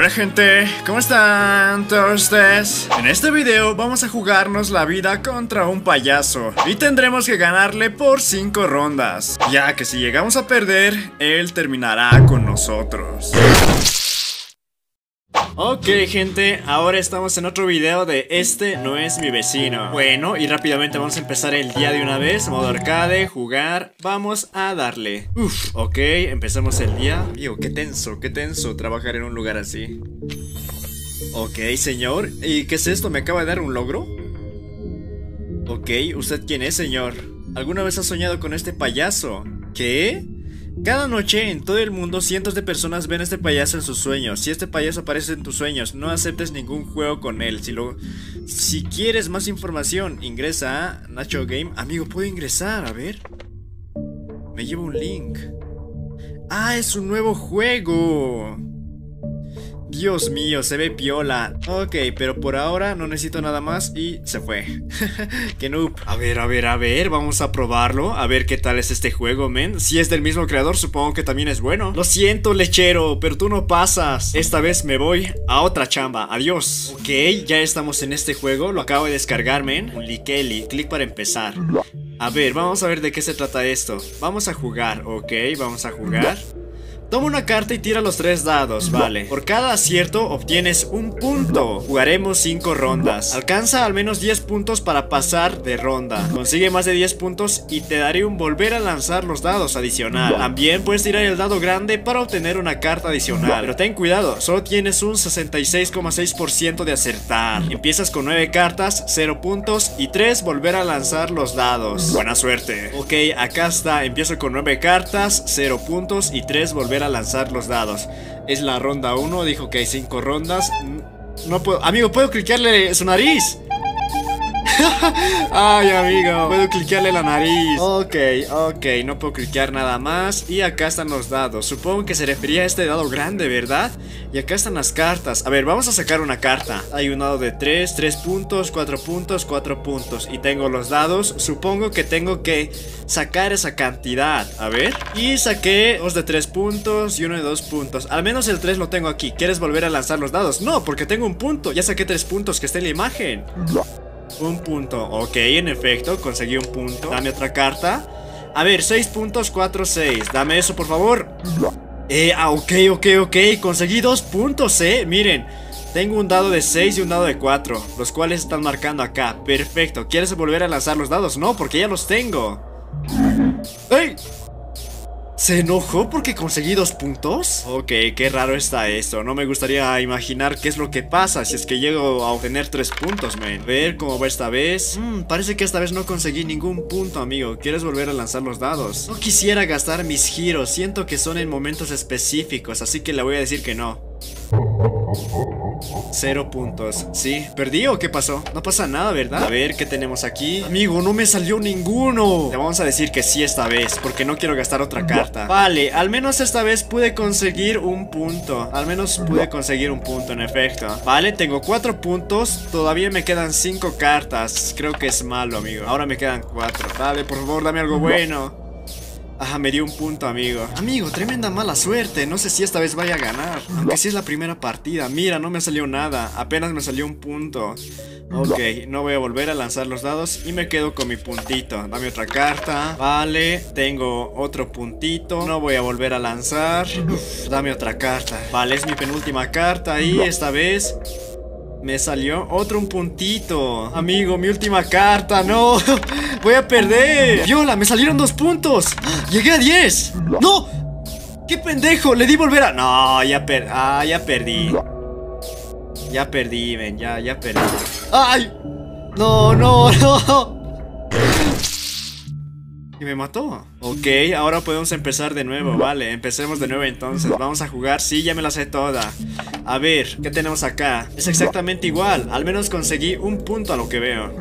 Hola gente, ¿cómo están todos ustedes? En este video vamos a jugarnos la vida contra un payaso y tendremos que ganarle por 5 rondas, ya que si llegamos a perder, él terminará con nosotros. Ok gente, ahora estamos en otro video de Este no es mi vecino. Bueno, y rápidamente vamos a empezar el día de una vez. Modo arcade, jugar, vamos a darle. Uf, ok, empezamos el día. Amigo, qué tenso trabajar en un lugar así. Ok señor, ¿y qué es esto? ¿Me acaba de dar un logro? Ok, ¿usted quién es señor? ¿Alguna vez has soñado con este payaso? ¿Qué? Cada noche en todo el mundo cientos de personas ven a este payaso en sus sueños. Si este payaso aparece en tus sueños, no aceptes ningún juego con él. Si quieres más información, ingresa a Nacho Game. Amigo, ¿puedo ingresar? A ver. Me lleva un link. ¡Ah, es un nuevo juego! Dios mío, se ve piola. Ok, pero por ahora no necesito nada más y se fue. ¡Qué noob! A ver, vamos a probarlo. A ver qué tal es este juego, men. Si es del mismo creador, supongo que también es bueno. Lo siento, lechero, pero tú no pasas. Esta vez me voy a otra chamba. Adiós. Ok, ya estamos en este juego. Lo acabo de descargar, men. Likeli, clic para empezar. A ver, vamos a ver de qué se trata esto. Vamos a jugar, ok, vamos a jugar. Toma una carta y tira los 3 dados, vale. Por cada acierto obtienes un punto. Jugaremos 5 rondas. Alcanza al menos 10 puntos para pasar de ronda. Consigue más de 10 puntos y te daré un volver a lanzar los dados adicional. También puedes tirar el dado grande para obtener una carta adicional. Pero ten cuidado, solo tienes un 66,6% de acertar. Empiezas con 9 cartas, 0 puntos y 3 volver a lanzar los dados. Buena suerte. Ok, acá está. Empiezo con 9 cartas, 0 puntos y 3 volver a lanzar los dados. Es la ronda 1. Dijo que hay 5 rondas. No puedo. Amigo, ¿puedo cliquearle su nariz? Ay, amigo, puedo cliquearle la nariz. Ok, no puedo cliquear nada más. Y acá están los dados. Supongo que se refería a este dado grande, ¿verdad? Y acá están las cartas. A ver, vamos a sacar una carta. Hay un dado de 3, 3 puntos, 4 puntos, 4 puntos. Y tengo los dados. Supongo que tengo que sacar esa cantidad. A ver. Y saqué 2 de 3 puntos y uno de 2 puntos. Al menos el 3 lo tengo aquí. ¿Quieres volver a lanzar los dados? No, porque tengo un punto. Ya saqué 3 puntos que está en la imagen. Un punto, ok, en efecto, conseguí un punto. Dame otra carta. A ver, 6 puntos, 4, 6. Dame eso, por favor. Ok, conseguí 2 puntos, miren. Tengo un dado de 6 y un dado de 4, los cuales están marcando acá. Perfecto, ¿quieres volver a lanzar los dados? No, porque ya los tengo. ¡Ey! ¿Se enojó porque conseguí 2 puntos? Ok, qué raro está esto. No me gustaría imaginar qué es lo que pasa si es que llego a obtener 3 puntos, man. A ver cómo va esta vez. Parece que esta vez no conseguí ningún punto, amigo. ¿Quieres volver a lanzar los dados? No quisiera gastar mis giros. Siento que son en momentos específicos, así que le voy a decir que no. 0 puntos. Sí, ¿perdí o qué pasó? No pasa nada, ¿verdad? A ver, ¿qué tenemos aquí? Amigo, no me salió ninguno. Le vamos a decir que sí esta vez, porque no quiero gastar otra carta. Vale, al menos esta vez pude conseguir un punto. Al menos pude conseguir un punto, en efecto. Vale, tengo 4 puntos. Todavía me quedan 5 cartas. Creo que es malo, amigo. Ahora me quedan 4. Dale, por favor, dame algo bueno. Ajá, me dio un punto, amigo. Amigo, tremenda mala suerte. No sé si esta vez vaya a ganar. Aunque sí es la primera partida. Mira, no me salió nada. Apenas me salió un punto. Ok, no voy a volver a lanzar los dados y me quedo con mi puntito. Dame otra carta. Vale, tengo otro puntito. No voy a volver a lanzar. Uf, dame otra carta. Vale, es mi penúltima carta y esta vez me salió otro un puntito. Amigo, mi última carta. No, voy a perder. Viola, me salieron 2 puntos. Llegué a 10. No, qué pendejo, le di volver a... No, ya perdí, ven, ya perdí. Ay, no. Y me mató. Ok, ahora podemos empezar de nuevo. Vale, empecemos de nuevo entonces. Vamos a jugar, sí, ya me la sé toda. A ver, ¿qué tenemos acá? Es exactamente igual, al menos conseguí un punto a lo que veo.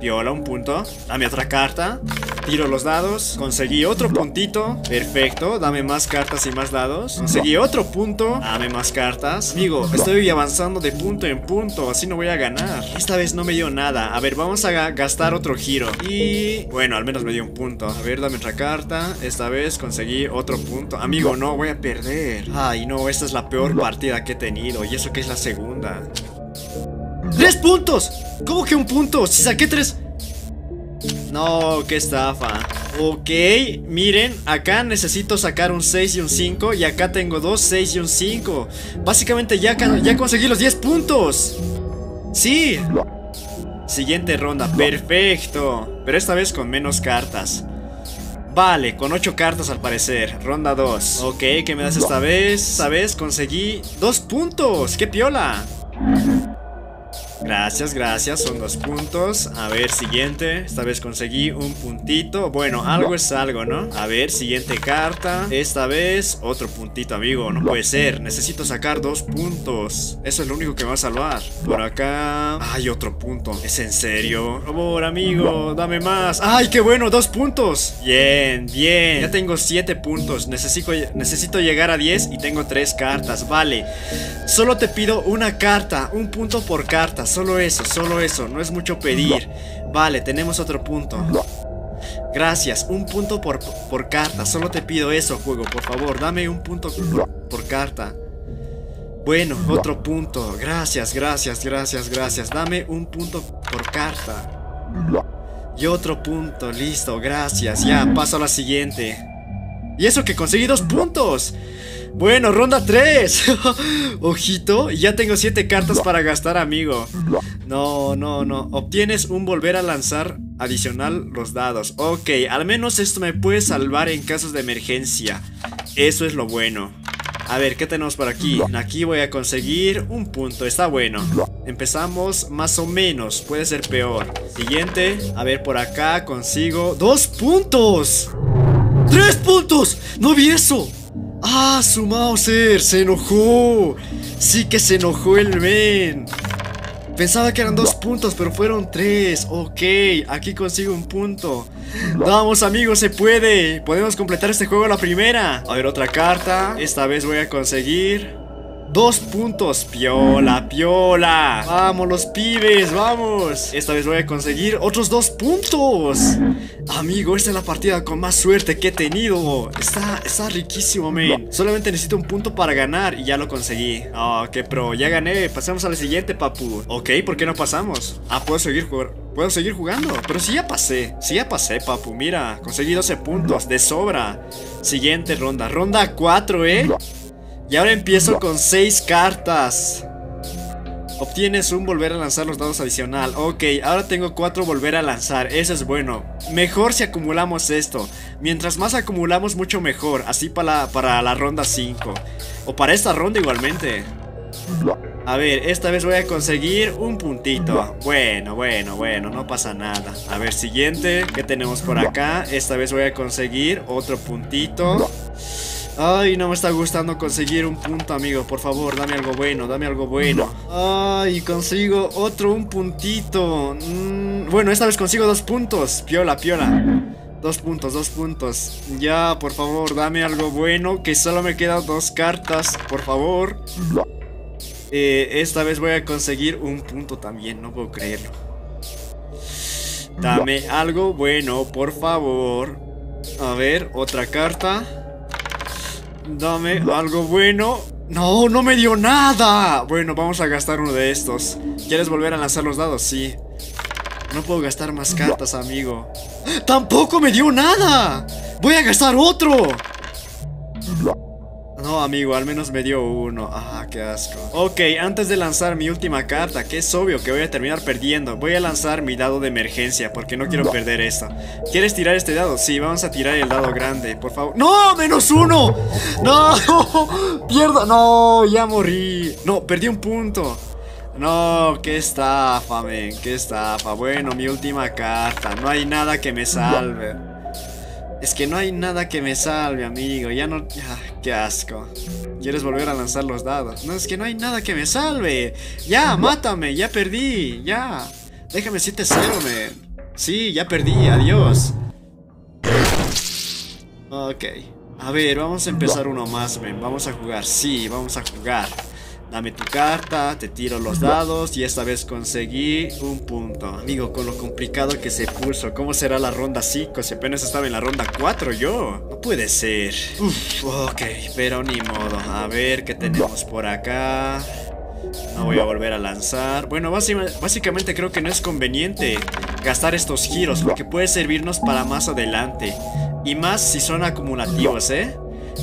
Viola, un punto. Dame otra carta. Tiro los dados. Conseguí otro puntito. Perfecto. Dame más cartas y más dados. Conseguí otro punto. Dame más cartas. Digo, estoy avanzando de punto en punto. Así no voy a ganar. Esta vez no me dio nada. A ver, vamos a gastar otro giro. Y... bueno, al menos me dio un punto. A ver, dame otra carta. Esta vez conseguí otro punto. Amigo, no, voy a perder. Ay, no, esta es la peor partida que he tenido. Y eso que es la segunda. ¡Tres puntos! ¿Cómo que un punto? Si saqué tres... No, qué estafa. Ok, miren, acá necesito sacar un 6 y un 5. Y acá tengo dos 6 y un 5. Básicamente ya conseguí los 10 puntos. Sí. Siguiente ronda, perfecto. Pero esta vez con menos cartas. Vale, con 8 cartas al parecer. Ronda 2. Ok, ¿qué me das esta vez? Esta vez conseguí 2 puntos, qué piola. Gracias, gracias, son 2 puntos. A ver, siguiente, esta vez conseguí un puntito, bueno, algo es algo, ¿no? A ver, siguiente carta. Esta vez, otro puntito, amigo. No puede ser, necesito sacar 2 puntos. Eso es lo único que me va a salvar. Por acá, ay, otro punto. ¿Es en serio? Por favor, amigo, dame más. Ay, qué bueno, 2 puntos. Bien, bien. Ya tengo 7 puntos, necesito llegar a 10. Y tengo 3 cartas, vale. Solo te pido una carta. Un punto por carta, solo eso, no es mucho pedir. Vale, tenemos otro punto. Gracias, un punto por carta, solo te pido eso, juego. Por favor, dame un punto por carta. Bueno, otro punto, gracias, gracias, gracias, gracias. Dame un punto por carta. Y otro punto, listo, gracias. Ya, paso a la siguiente. Y eso que conseguí 2 puntos. Bueno, ronda 3. Ojito, ya tengo 7 cartas para gastar, amigo. No, no, no. Obtienes un volver a lanzar adicional los dados. Ok, al menos esto me puede salvar en casos de emergencia. Eso es lo bueno. A ver, ¿qué tenemos por aquí? Aquí voy a conseguir un punto, está bueno. Empezamos más o menos, puede ser peor. Siguiente, a ver, por acá consigo 2 puntos. 3 puntos, no vi eso. ¡Ah, su Mauser! ¡Se enojó! ¡Sí que se enojó el men! Pensaba que eran 2 puntos, pero fueron 3. Ok, aquí consigo un punto. Vamos, amigos, se puede. Podemos completar este juego a la primera. A ver, otra carta. Esta vez voy a conseguir 2 puntos. Piola, piola. Vamos, los pibes, vamos. Esta vez voy a conseguir otros 2 puntos. Amigo, esta es la partida con más suerte que he tenido. Está riquísimo, men. Solamente necesito un punto para ganar y ya lo conseguí. Oh, qué pro, ya gané. Pasamos a la siguiente, papu. Ok, ¿por qué no pasamos? Ah, puedo seguir jugando. Pero si ya pasé, papu. Mira, conseguí 12 puntos, de sobra. Siguiente ronda, ronda 4, Y ahora empiezo con 6 cartas. Obtienes un volver a lanzar los dados adicional. Ok, ahora tengo 4 volver a lanzar. Eso es bueno. Mejor si acumulamos esto. Mientras más acumulamos, mucho mejor. Así para la ronda 5. O para esta ronda igualmente. A ver, esta vez voy a conseguir un puntito. Bueno, bueno, bueno, no pasa nada. A ver, siguiente. ¿Qué tenemos por acá? Esta vez voy a conseguir otro puntito. Ay, no me está gustando conseguir un punto, amigo. Por favor, dame algo bueno, dame algo bueno. Ay, consigo otro un puntito. Bueno, esta vez consigo 2 puntos. Piola, piola. 2 puntos, 2 puntos. Ya, por favor, dame algo bueno. Que solo me quedan 2 cartas, por favor. Esta vez voy a conseguir un punto también, no puedo creerlo. Dame algo bueno, por favor. A ver, otra carta. Dame algo bueno. No, no me dio nada. Bueno, vamos a gastar uno de estos. ¿Quieres volver a lanzar los dados? Sí. No puedo gastar más cartas, amigo. ¡Tampoco me dio nada! ¡Voy a gastar otro! No, amigo, al menos me dio uno. Ah, qué asco. Ok, antes de lanzar mi última carta, que es obvio que voy a terminar perdiendo, voy a lanzar mi dado de emergencia, porque no quiero perder esto. ¿Quieres tirar este dado? Sí, vamos a tirar el dado grande, por favor. ¡No! ¡Menos uno! ¡No! ¡Pierdo! ¡No! Ya morí. No, perdí un punto. No, qué estafa, men. Qué estafa. Bueno, mi última carta. No hay nada que me salve. Es que no hay nada que me salve, amigo. Ya no... Ah, qué asco. ¿Quieres volver a lanzar los dados? No, es que no hay nada que me salve. Ya, mátame, ya perdí. Ya. Déjame 7-0, man. Sí, ya perdí, adiós. Ok. A ver, vamos a empezar uno más, men. Vamos a jugar. Sí, vamos a jugar. Dame tu carta, te tiro los dados y esta vez conseguí un punto. Amigo, con lo complicado que se puso, ¿cómo será la ronda 5? Si apenas estaba en la ronda 4 yo. No puede ser. Uf, ok, pero ni modo. A ver, ¿qué tenemos por acá? No voy a volver a lanzar. Bueno, básicamente creo que no es conveniente gastar estos giros, porque puede servirnos para más adelante. Y más si son acumulativos, ¿eh?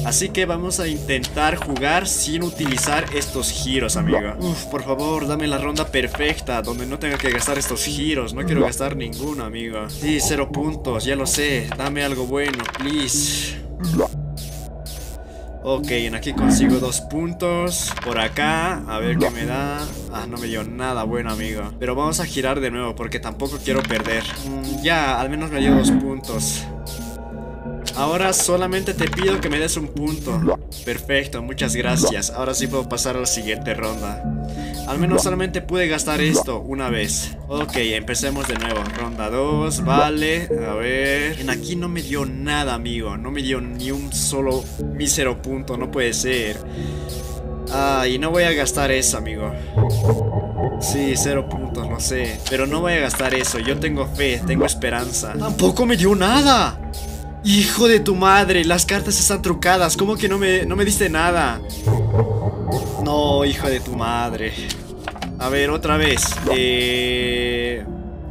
Así que vamos a intentar jugar sin utilizar estos giros, amigo. Uf, por favor, dame la ronda perfecta, donde no tenga que gastar estos giros. No quiero gastar ninguno, amigo. Sí, 0 puntos, ya lo sé. Dame algo bueno, please. Ok, en aquí consigo 2 puntos. Por acá, a ver qué me da. Ah, no me dio nada bueno, amigo. Pero vamos a girar de nuevo, porque tampoco quiero perder. Ya, al menos me dio 2 puntos. Ahora solamente te pido que me des un punto. Perfecto, muchas gracias. Ahora sí puedo pasar a la siguiente ronda. Al menos solamente pude gastar esto una vez. Ok, empecemos de nuevo. Ronda 2, vale. A ver. En aquí no me dio nada, amigo. No me dio ni un solo mísero punto, no puede ser. Ah, y no voy a gastar eso, amigo. Sí, 0 puntos, no sé. Pero no voy a gastar eso, yo tengo fe, tengo esperanza. ¡Tampoco me dio nada! Hijo de tu madre, las cartas están trucadas. ¿Cómo que no me diste nada? No, hijo de tu madre. A ver, otra vez.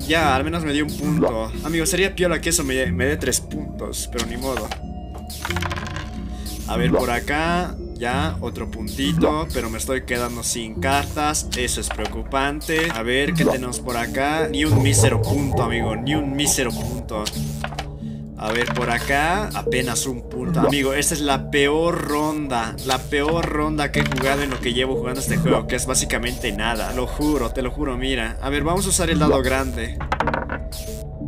Ya, al menos me dio un punto. Amigo, sería piola que eso me dé 3 puntos, pero ni modo. A ver, por acá. Ya, otro puntito, pero me estoy quedando sin cartas, eso es preocupante. A ver, ¿qué tenemos por acá? Ni un mísero punto, amigo, ni un mísero punto. A ver, por acá, apenas un punto. Amigo, esta es la peor ronda que he jugado en lo que llevo jugando este juego, que es básicamente nada. Lo juro, te lo juro, mira. A ver, vamos a usar el dado grande.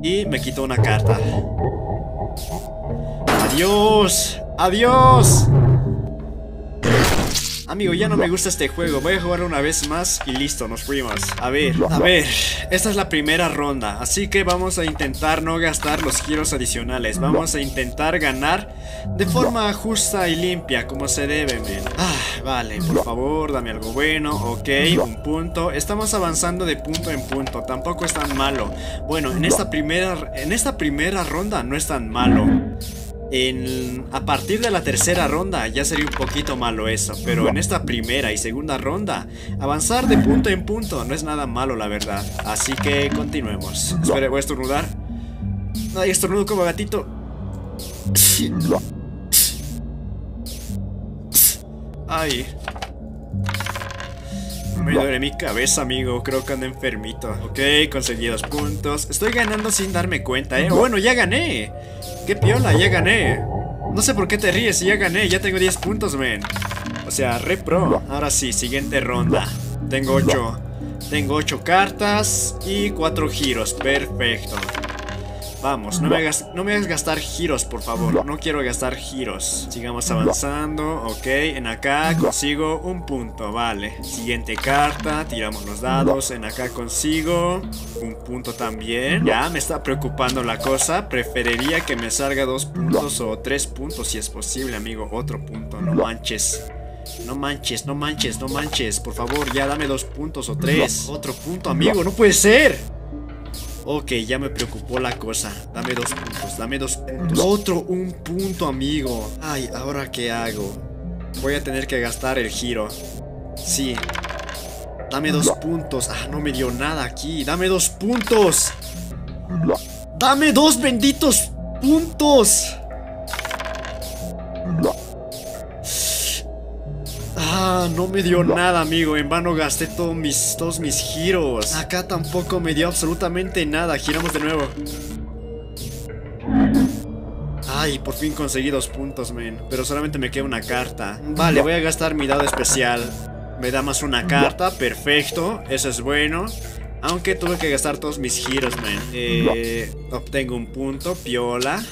Y me quitó una carta. ¡Adiós! ¡Adiós! Amigo, ya no me gusta este juego. Voy a jugar una vez más y listo, nos fuimos. A ver, esta es la primera ronda, así que vamos a intentar no gastar los giros adicionales. Vamos a intentar ganar de forma justa y limpia, como se debe, men. Ah, vale, por favor, dame algo bueno. Ok, un punto. Estamos avanzando de punto en punto, tampoco es tan malo. Bueno, en esta primera ronda no es tan malo. A partir de la tercera ronda ya sería un poquito malo eso, pero en esta primera y segunda ronda avanzar de punto en punto no es nada malo, la verdad. Así que continuemos. Espera, voy a estornudar. Ay, estornudo como gatito. Ay, me duele mi cabeza, amigo. Creo que ando enfermito. Ok, conseguí 2 puntos. Estoy ganando sin darme cuenta, ¿eh? Bueno, ya gané. ¡Qué piola! ¡Ya gané! No sé por qué te ríes, ya gané, ya tengo 10 puntos, men. O sea, re pro. Ahora sí, siguiente ronda. Tengo 8. Tengo 8 cartas y 4 giros. Perfecto. Vamos, no me hagas gastar giros, por favor. No quiero gastar giros. Sigamos avanzando. Ok, en acá consigo un punto, vale. Siguiente carta, tiramos los dados. En acá consigo un punto también. Ya, me está preocupando la cosa. Preferiría que me salga 2 puntos o 3 puntos si es posible, amigo. Otro punto, no manches. No manches, no manches, no manches. Por favor, ya dame 2 puntos o 3. Otro punto, amigo, no puede ser. Ok, ya me preocupó la cosa. Dame 2 puntos, dame 2 puntos. Otro 1 punto, amigo. Ay, ¿ahora qué hago? Voy a tener que gastar el giro. Sí. Dame 2 puntos. Ah, no me dio nada aquí. Dame 2 puntos. Dame 2 benditos puntos. Ah, no me dio nada, amigo. En vano gasté todos mis giros. Acá tampoco me dio absolutamente nada. Giramos de nuevo. Ay, por fin conseguí 2 puntos, men. Pero solamente me queda una carta. Vale, voy a gastar mi dado especial. Me da más una carta, perfecto. Eso es bueno. Aunque tuve que gastar todos mis giros, men. Obtengo un punto, piola.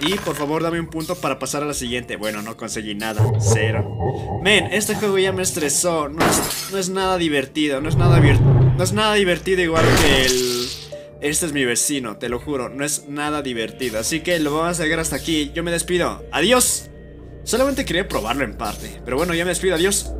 Y por favor dame un punto para pasar a la siguiente. Bueno, no conseguí nada, 0. Men, este juego ya me estresó. No es nada divertido, no es nada divertido igual que el Este es mi vecino, te lo juro, no es nada divertido. Así que lo vamos a dejar hasta aquí, yo me despido, adiós. Solamente quería probarlo en parte, pero bueno, ya me despido, adiós.